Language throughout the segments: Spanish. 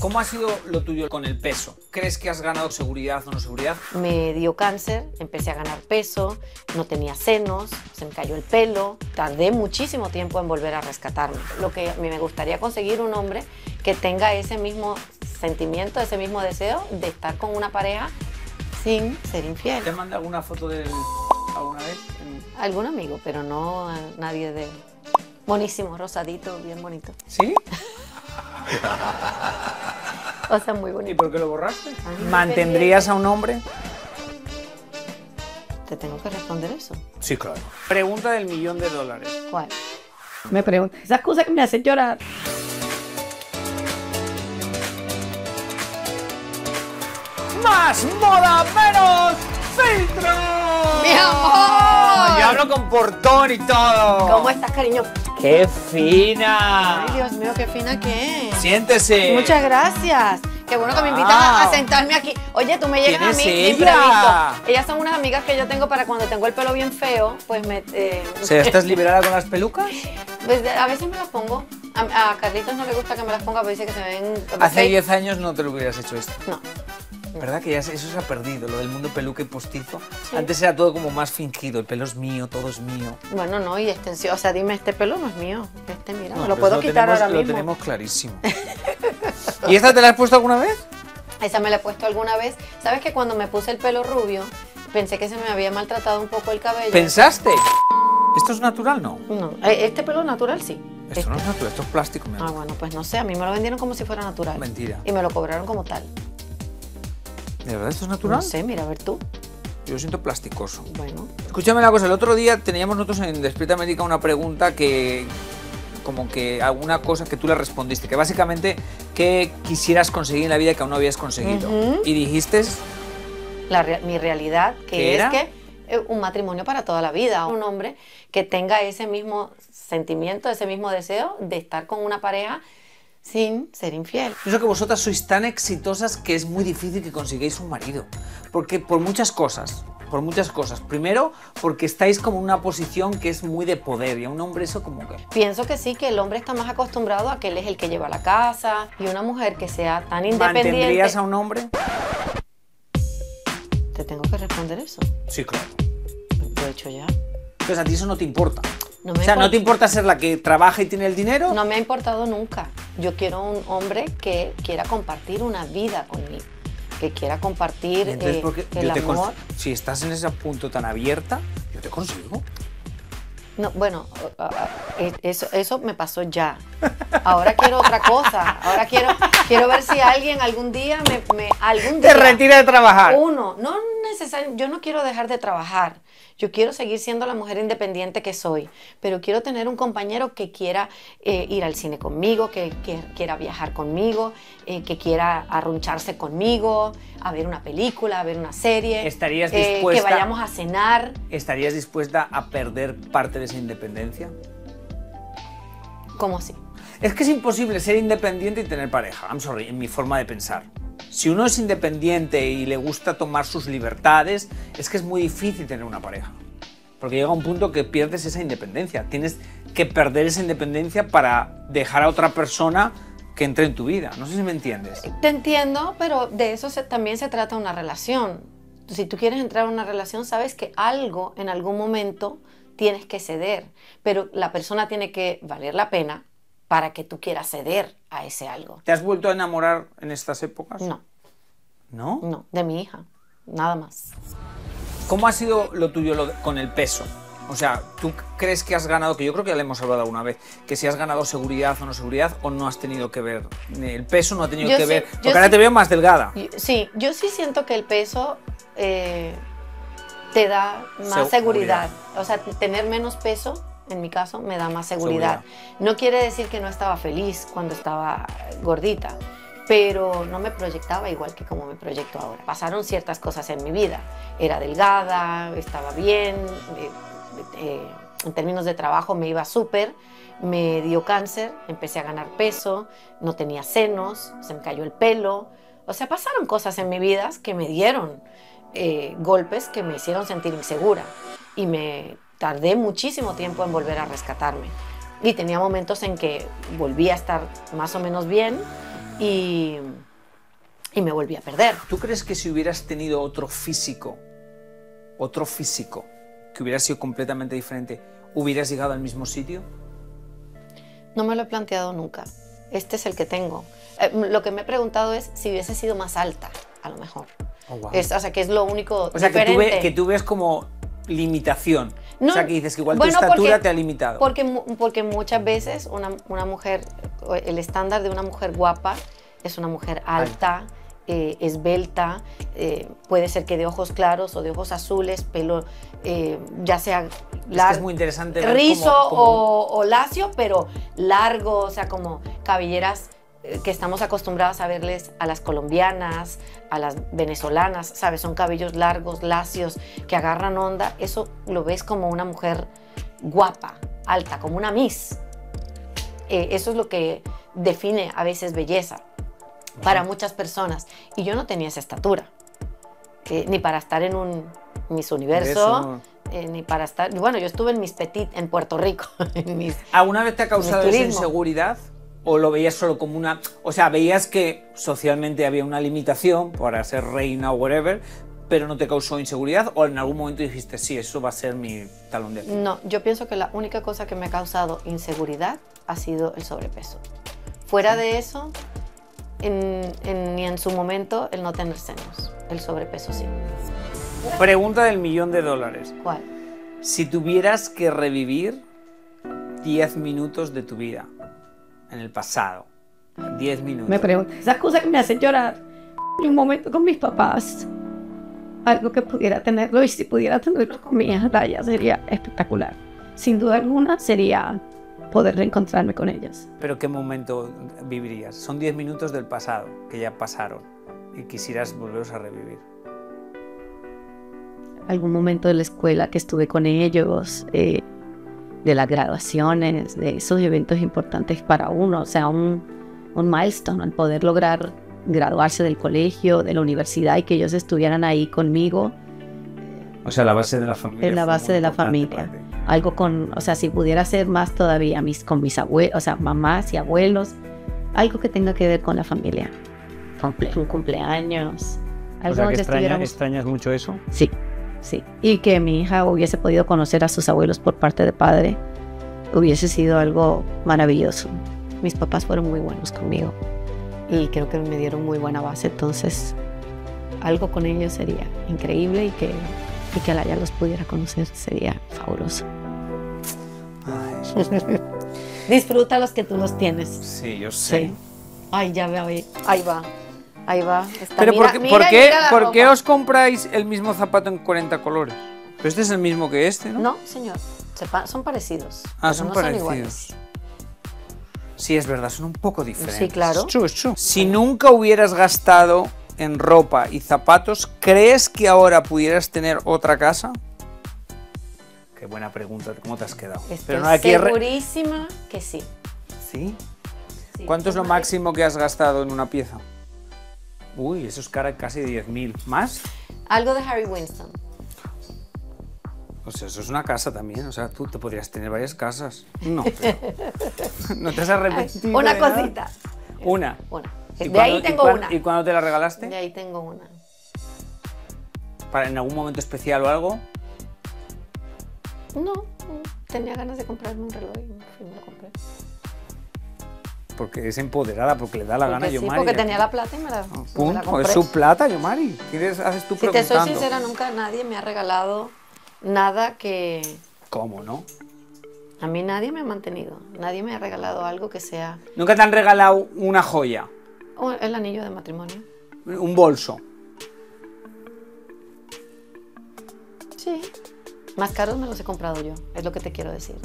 ¿Cómo ha sido lo tuyo con el peso? ¿Crees que has ganado seguridad o no seguridad? Me dio cáncer, empecé a ganar peso, no tenía senos, se me cayó el pelo. Tardé muchísimo tiempo en volver a rescatarme. Lo que a mí me gustaría conseguir un hombre que tenga ese mismo sentimiento, ese mismo deseo de estar con una pareja sin ser infiel. ¿Te manda alguna foto del alguna vez? Algún amigo, pero no a nadie de... Buenísimo, rosadito, bien bonito. ¿Sí? O sea, muy bonito. ¿Y por qué lo borraste? ¿Mantendrías a un hombre? ¿Te tengo que responder eso? Sí, claro. Pregunta del $1.000.000. ¿Cuál? Me pregunta. Esas cosas que me hacen llorar. ¡Más moda, menos filtro! ¡Mi amor! Yo hablo con portón y todo. ¿Cómo estás, cariño? ¡Qué fina! Ay, Dios mío, qué fina que es. Siéntese. Muchas gracias. Qué bueno que me invitas a sentarme aquí. Oye, tú me llegas a mí imprevisto. Ellas son unas amigas que yo tengo para cuando tengo el pelo bien feo, pues me... ¿O sea, estás liberada con las pelucas? Pues a veces me las pongo. A Carlitos no le gusta que me las ponga, pero dice que se ven... Hace 10 años no te lo hubieras hecho esto. No. ¿Verdad que ya eso se ha perdido, lo del mundo peluca y postizo? Sí. Antes era todo como más fingido, el pelo es mío, todo es mío. Bueno, no, y extensión, o sea, dime, este pelo no es mío, este mira, no, me lo puedo quitar ahora mismo. Lo tenemos clarísimo. ¿Y esta te la has puesto alguna vez? Esa me la he puesto alguna vez. ¿Sabes que cuando me puse el pelo rubio, pensé que se me había maltratado un poco el cabello? ¿Pensaste? ¿Esto es natural, no? No, este pelo natural sí. Esto no es natural, esto es plástico. Ah, bueno, pues no sé, a mí me lo vendieron como si fuera natural. Mentira. Y me lo cobraron como tal. ¿De verdad esto es natural? No sé, mira, a ver tú. Yo lo siento plasticoso. Bueno. Escúchame una cosa, el otro día teníamos nosotros en Despierta América una pregunta que... como que alguna cosa que tú le respondiste, que básicamente, ¿qué quisieras conseguir en la vida que aún no habías conseguido? Y dijiste... Mi realidad, que es que un matrimonio para toda la vida, un hombre que tenga ese mismo sentimiento, ese mismo deseo de estar con una pareja sin ser infiel. Pienso que vosotras sois tan exitosas que es muy difícil que consigáis un marido. Porque por muchas cosas, Primero, porque estáis como en una posición que es muy de poder y a un hombre eso como que... Pienso que sí, que el hombre está más acostumbrado a que él es el que lleva la casa y una mujer que sea tan independiente... ¿Mantendrías a un hombre? ¿Te tengo que responder eso? Sí, claro. Lo he hecho ya. Entonces a ti eso no te importa. No me importa. ¿No te importa ser la que trabaja y tiene el dinero? No me ha importado nunca. Yo quiero un hombre que quiera compartir una vida conmigo, que quiera compartir el amor. Si estás en ese punto tan abierta, yo te consigo. No, bueno, eso me pasó ya. Ahora quiero otra cosa. Ahora quiero ver si alguien algún día te retira de trabajar. No necesario. Yo no quiero dejar de trabajar. Yo quiero seguir siendo la mujer independiente que soy, pero quiero tener un compañero que quiera ir al cine conmigo, que quiera viajar conmigo, que quiera arruncharse conmigo, a ver una película, a ver una serie. ¿Estarías dispuesta, que vayamos a cenar? ¿Estarías dispuesta a perder parte de esa independencia? ¿Cómo así? Es que es imposible ser independiente y tener pareja, I'm sorry, en mi forma de pensar. Si uno es independiente y le gusta tomar sus libertades, es que es muy difícil tener una pareja. Porque llega un punto que pierdes esa independencia. Tienes que perder esa independencia para dejar a otra persona que entre en tu vida. No sé si me entiendes. Te entiendo, pero de eso también se trata una relación. Si tú quieres entrar en una relación, sabes que algo en algún momento tienes que ceder. Pero la persona tiene que valer la pena para que tú quieras ceder a ese algo. ¿Te has vuelto a enamorar en estas épocas? No. ¿No? No, de mi hija, nada más. ¿Cómo ha sido lo tuyo con el peso? O sea, ¿tú crees que has ganado, que yo creo que ya le hemos hablado alguna vez, que si has ganado seguridad o no seguridad, o no has tenido que ver, el peso no ha tenido que ver? Porque ahora te veo más delgada. Sí, yo sí siento que el peso te da más seguridad. O sea, tener menos peso, en mi caso, me da más seguridad. No quiere decir que no estaba feliz cuando estaba gordita, pero no me proyectaba igual que como me proyecto ahora. Pasaron ciertas cosas en mi vida. Era delgada, estaba bien, en términos de trabajo me iba súper, me dio cáncer, empecé a ganar peso, no tenía senos, se me cayó el pelo. O sea, pasaron cosas en mi vida que me dieron golpes que me hicieron sentir insegura y me... Tardé muchísimo tiempo en volver a rescatarme y tenía momentos en que volvía a estar más o menos bien y me volví a perder. ¿Tú crees que si hubieras tenido otro físico, que hubiera sido completamente diferente, hubieras llegado al mismo sitio? No me lo he planteado nunca. Este es el que tengo. Lo que me he preguntado es si hubiese sido más alta, a lo mejor. Oh, wow. O sea, que es lo único diferente. O sea, que tú ves como limitación. No, o sea, que dices que igual tu estatura te ha limitado. Porque muchas veces una mujer, el estándar de una mujer guapa es una mujer alta, esbelta, puede ser que de ojos claros o de ojos azules, pelo ya sea largo, es muy interesante ver rizo como... o lacio, pero largo, o sea, como cabelleras que estamos acostumbradas a verles a las colombianas, a las venezolanas, ¿sabes? Son cabellos largos, lacios, que agarran onda. Eso lo ves como una mujer guapa, alta, como una Miss. Eso es lo que define a veces belleza para muchas personas. Y yo no tenía esa estatura, ni para estar en un Miss Universo, ni para estar... Bueno, yo estuve en Miss Petit en Puerto Rico. ¿Alguna vez te ha causado esa inseguridad? ¿O lo veías solo como una...? O sea, veías que socialmente había una limitación para ser reina o whatever, pero no te causó inseguridad, o en algún momento dijiste, sí, eso va a ser mi talón de Aquiles. No, yo pienso que la única cosa que me ha causado inseguridad ha sido el sobrepeso. Fuera de eso, ni en su momento el no tener senos. El sobrepeso sí. Pregunta del $1.000.000. ¿Cuál? Si tuvieras que revivir 10 minutos de tu vida, en el pasado, 10 minutos. Me pregunto, esas cosas que me hacen llorar. Un momento con mis papás, algo que pudiera tenerlo, y si pudiera tenerlo con mi hija Raya, sería espectacular. Sin duda alguna sería poder reencontrarme con ellas. ¿Pero qué momento vivirías? Son 10 minutos del pasado, que ya pasaron, y quisieras volverlos a revivir. Algún momento de la escuela que estuve con ellos, de las graduaciones, de esos eventos importantes para uno, o sea, un milestone, el poder lograr graduarse del colegio, de la universidad, y que ellos estuvieran ahí conmigo. O sea, la base de la familia. Es la base de la familia. Algo con, o sea, si pudiera ser más todavía, con mis abuelos, o sea, mamás y abuelos, algo que tenga que ver con la familia. Un cumpleaños. Algo, o sea, que ¿extrañas mucho eso? Sí. Sí, y que mi hija hubiese podido conocer a sus abuelos por parte de padre, hubiese sido algo maravilloso. Mis papás fueron muy buenos conmigo y creo que me dieron muy buena base, entonces algo con ellos sería increíble, y que Alaya los pudiera conocer sería fabuloso. Ay, disfruta los que tú los tienes. Sí, yo sé. Sí. Ay, ya veo, ahí va. Ahí va. Está. Pero ¿por qué os compráis el mismo zapato en 40 colores? Pero este es el mismo que este, ¿no? No, señor. Son parecidos. Ah, son parecidos. Son iguales. Sí, es verdad, son un poco diferentes. Sí, claro. Si nunca hubieras gastado en ropa y zapatos, ¿crees que ahora pudieras tener otra casa? Qué buena pregunta. ¿Cómo te has quedado? Estoy segurísima que sí. ¿Sí? Sí. ¿Cuánto es lo máximo que has gastado en una pieza? Uy, eso es casi 10.000. ¿Más? Algo de Harry Winston. O sea, eso es una casa también. O sea, tú te podrías tener varias casas. No, pero... ¿No te has arrepentido? Una cosita. Una. De ahí tengo una. ¿Y cuándo te la regalaste? De ahí tengo una. ¿Para en algún momento especial o algo? No. Tenía ganas de comprarme un reloj y me lo compré. Porque es empoderada, porque le da la gana a Yomari. Sí, porque tenía la plata y me la compré. Es su plata, Yomari. Haces tú preguntando. Si te soy sincera, nunca nadie me ha regalado nada que... ¿Cómo no? A mí nadie me ha mantenido. Nadie me ha regalado algo que sea... ¿Nunca te han regalado una joya? El anillo de matrimonio. ¿Un bolso? Sí. Más caros me los he comprado yo, es lo que te quiero decir.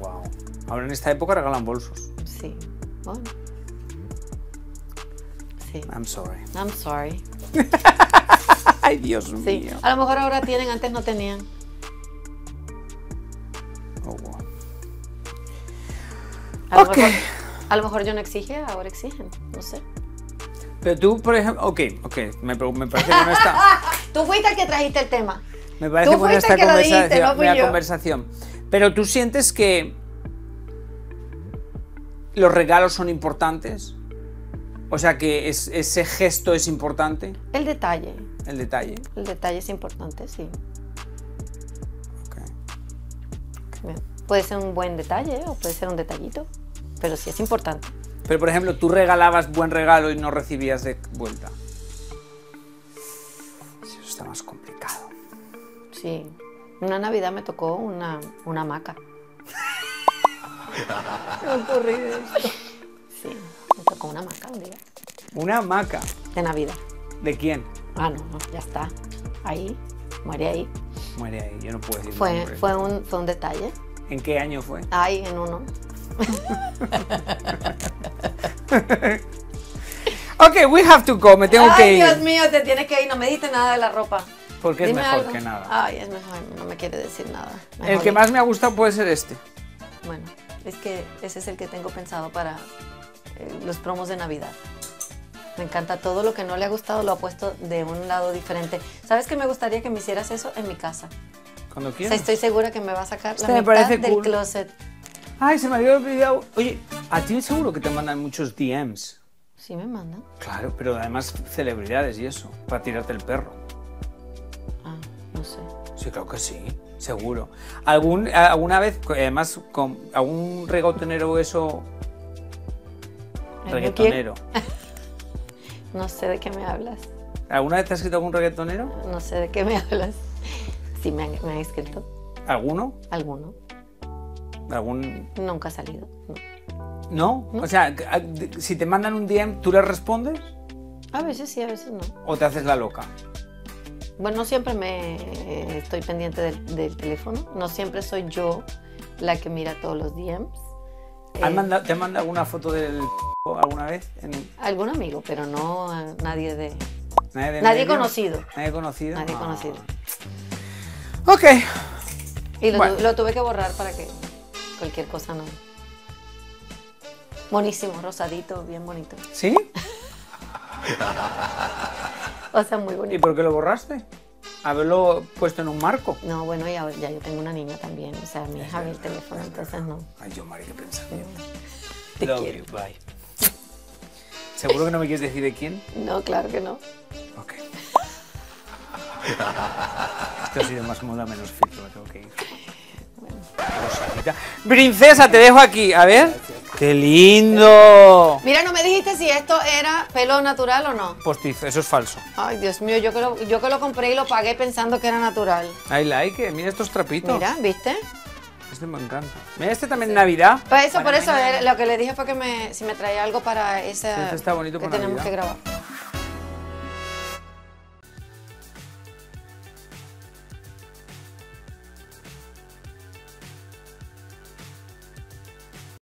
Wow. Ahora en esta época regalan bolsos. Sí. Bueno. Sí. I'm sorry. Ay, Dios mío. A lo mejor ahora tienen, antes no tenían. Oh, wow. A lo mejor yo no exigía, ahora exigen, no sé. Pero tú, por ejemplo, ok, me parece que no está. Tú fuiste el que trajiste el tema. Me parece buena esta conversación. Pero tú sientes que... ¿Los regalos son importantes? O sea que ese gesto es importante. El detalle. El detalle. El detalle es importante, sí. Okay. Bien. Puede ser un buen detalle o puede ser un detallito, pero sí es importante. Pero por ejemplo, tú regalabas buen regalo y no recibías de vuelta. Eso está más complicado. Sí. Una Navidad me tocó una hamaca. No ocurrió esto. Sí. Me tocó una hamaca un día. ¿Una hamaca? De Navidad. ¿De quién? Ah, no, no, ya está. Ahí, muere ahí. Muere ahí, yo no puedo decir. Fue un detalle. ¿En qué año fue? Ay, en uno. Ok, we have to go, me tengo que ir. Ay, Dios mío, te tienes que ir, no me diste nada de la ropa. Porque es mejor que nada. Ay, es mejor, no me quiere decir nada. El que más me ha gustado puede ser este. Bueno, es que ese es el que tengo pensado para... los promos de Navidad. Me encanta, todo lo que no le ha gustado lo ha puesto de un lado diferente. ¿Sabes qué? Me gustaría que me hicieras eso en mi casa. Cuando quieras. O sea, estoy segura que me va a sacar la mitad del closet. Ay, se me había olvidado. Oye, a ti seguro que te mandan muchos DMs. Sí, me mandan. Claro, pero además celebridades y eso, para tirarte el perro. Ah, no sé. Sí, claro que sí, seguro. ¿Alguna vez, además, con algún regotonero eso... ¿Reggaetonero? No sé de qué me hablas. ¿Alguna vez te has escrito algún reggaetonero? No sé de qué me hablas. Sí, me han escrito. ¿Alguno? Alguno. ¿Algún...? Nunca ha salido. No. ¿No? ¿No? O sea, si te mandan un DM, ¿tú le respondes? A veces sí, a veces no. ¿O te haces la loca? Bueno, no siempre me estoy pendiente del teléfono. No siempre soy yo la que mira todos los DMs. ¿Te han mandado alguna foto del alguna vez? Algún amigo, pero no a nadie de... Nadie conocido. Nadie conocido. Nadie conocido. Ok. Y lo tuve que borrar para que cualquier cosa no... Buenísimo, rosadito, bien bonito. ¿Sí? O sea, muy bonito. ¿Y por qué lo borraste? ¿Haberlo puesto en un marco? No, bueno, ya yo tengo una niña también. O sea, mi hija ve el teléfono, entonces no. Ay, yo, Mari, qué pensamiento. Te quiero. You, bye. ¿Seguro que no me quieres decir de quién? No, claro que no. Ok. Esto ha sido Más Moda Menos Filtro, me tengo que ir. Bueno. Rosadita. Princesa, te dejo aquí, a ver. Gracias. ¡Qué lindo! Mira, no me dijiste si esto era pelo natural o no. Postizo, eso es falso. Ay, Dios mío, yo que lo compré y lo pagué pensando que era natural. I like it, mira estos trapitos. Mira, ¿viste? Este me encanta. Mira, este también sí. Navidad. Pues eso, por eso, lo que le dije fue que si me traía algo para esa... Este está bonito que para tenemos Navidad. Que grabar.